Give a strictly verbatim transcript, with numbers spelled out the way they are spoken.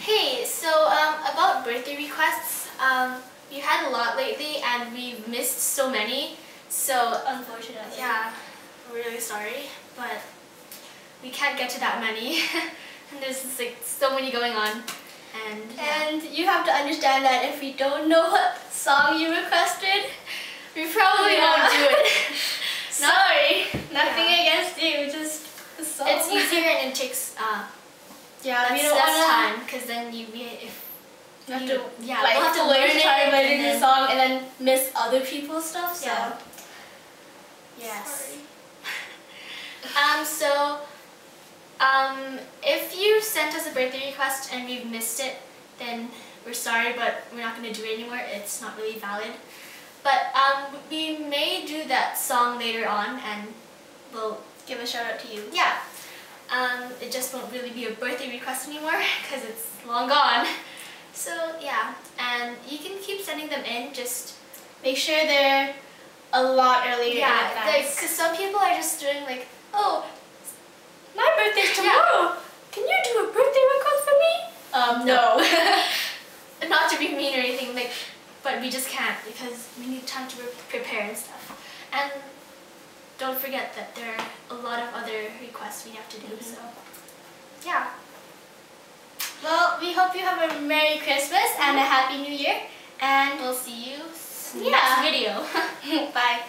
Hey, so um, about birthday requests, um, we had a lot lately and we missed so many. So unfortunately, yeah, we're really sorry, but we can't get to that many. And there's just, like, so many going on. And yeah. And you have to understand that if we don't know what song you requested, we probably yeah. won't do it. Sorry, nothing yeah. against you. Just the song. It's easier and it takes. Uh, Yeah, that's, we don't want time because then you, we, if you have you, to yeah, like, we'll have to learn it and learn the song and then miss other people's stuff. So yeah. Yes. Sorry. um. So, um, if you sent us a birthday request and we've missed it, then we're sorry, but we're not going to do it anymore. It's not really valid. But um, we may do that song later on, and we'll give a shout out to you. Yeah. Um, it just won't really be a birthday request anymore because it's long gone. So yeah, and you can keep sending them in, just make sure they're a lot earlier yeah, in advance. Because some people are just doing like, oh, my birthday's tomorrow, yeah. can you do a birthday request for me? Um, no. no. Not to be mean or anything, like, but we just can't because we need time to prepare and stuff. And don't forget that there are a lot of other requests we have to do, mm-hmm. so yeah. Well, we hope you have a Merry Christmas mm-hmm. and a Happy New Year, and we'll see you yeah. next video. Bye.